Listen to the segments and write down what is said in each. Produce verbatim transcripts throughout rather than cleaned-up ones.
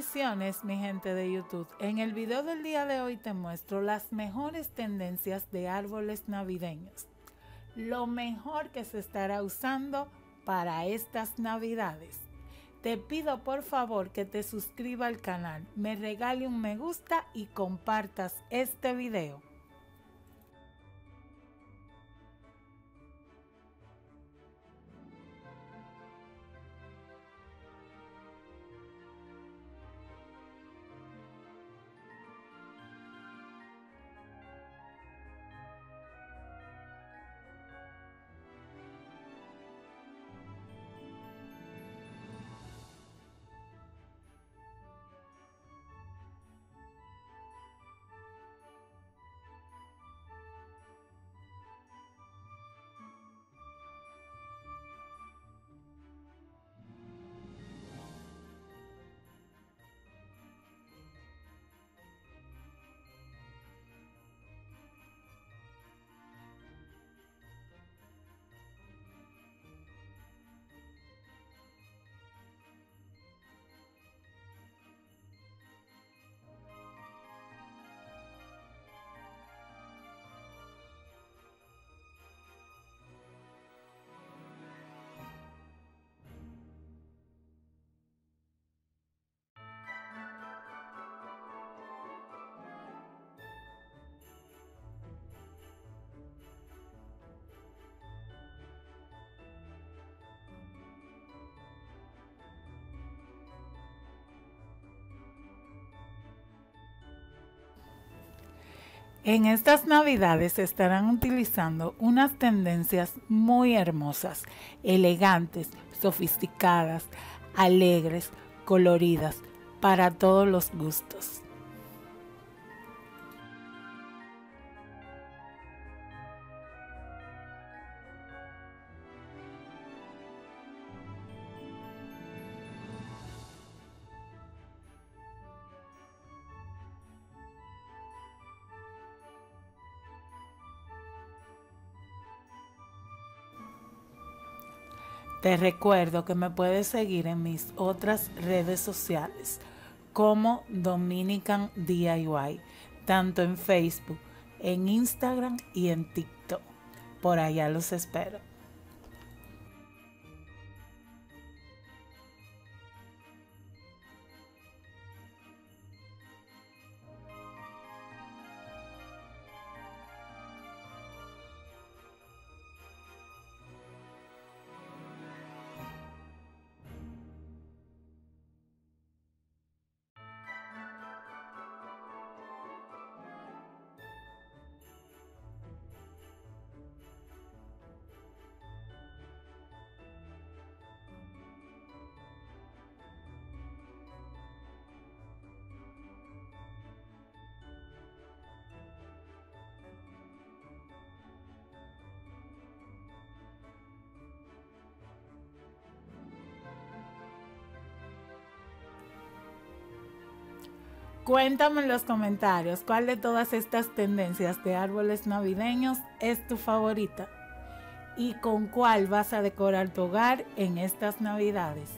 Bendiciones mi gente de YouTube, en el video del día de hoy te muestro las mejores tendencias de árboles navideños, lo mejor que se estará usando para estas navidades. Te pido por favor que te suscribas al canal, me regale un me gusta y compartas este video. En estas navidades se estarán utilizando unas tendencias muy hermosas, elegantes, sofisticadas, alegres, coloridas, para todos los gustos. Te recuerdo que me puedes seguir en mis otras redes sociales como Dominican D I Y, tanto en Facebook, en Instagram y en TikTok. Por allá los espero. Cuéntame en los comentarios cuál de todas estas tendencias de árboles navideños es tu favorita y con cuál vas a decorar tu hogar en estas navidades.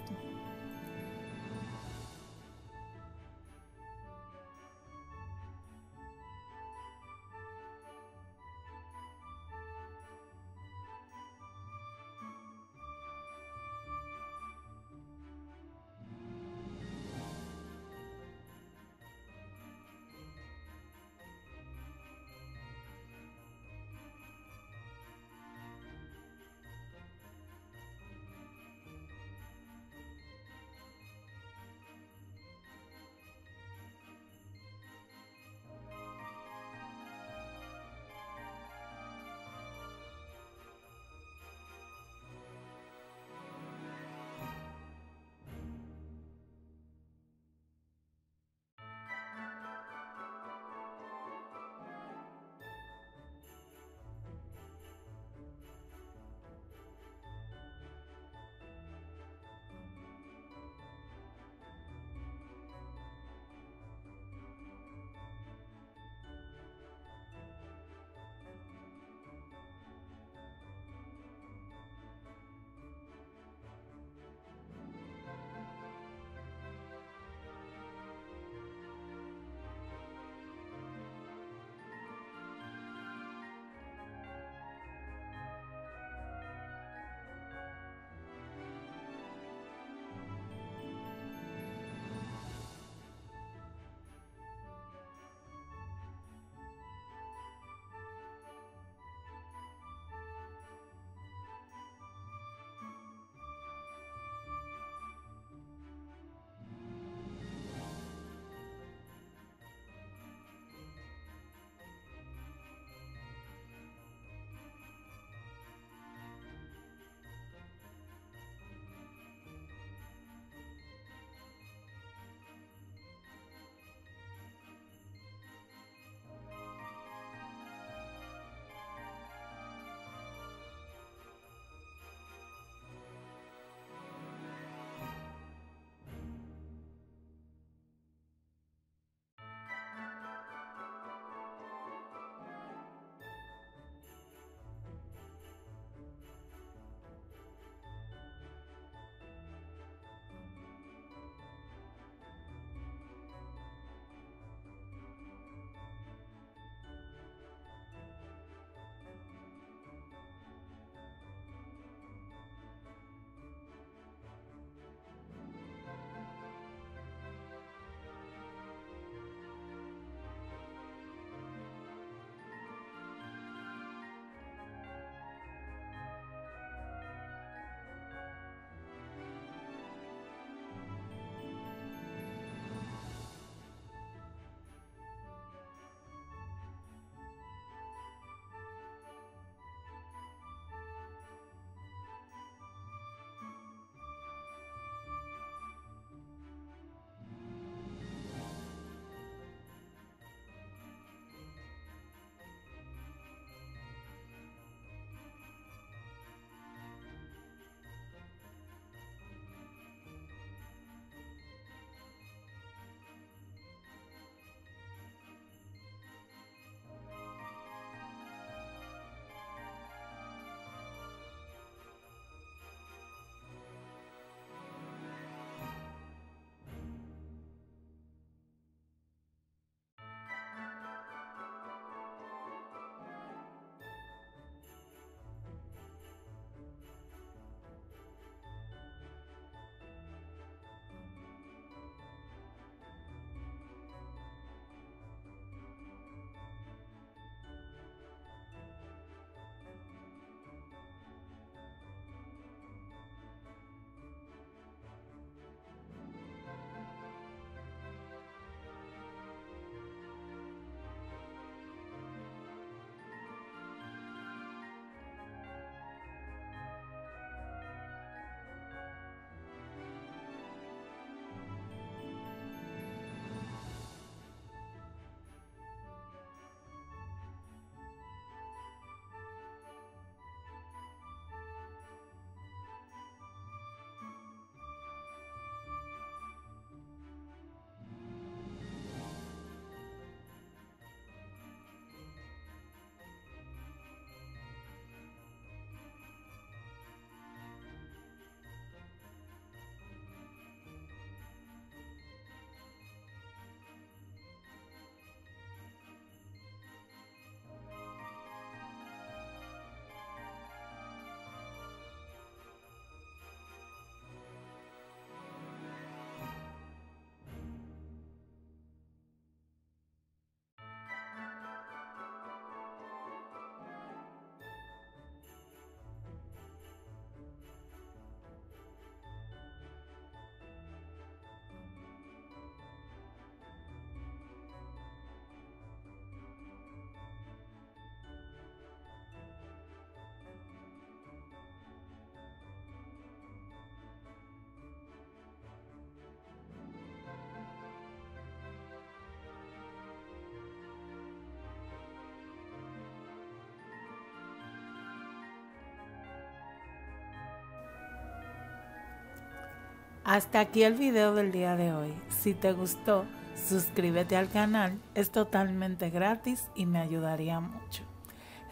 Hasta aquí el video del día de hoy. Si te gustó, suscríbete al canal, es totalmente gratis y me ayudaría mucho.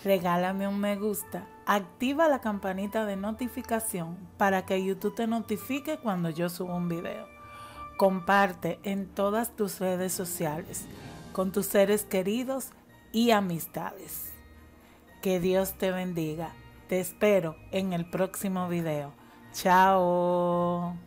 Regálame un me gusta, activa la campanita de notificación para que YouTube te notifique cuando yo suba un video. Comparte en todas tus redes sociales, con tus seres queridos y amistades. Que Dios te bendiga. Te espero en el próximo video. Chao.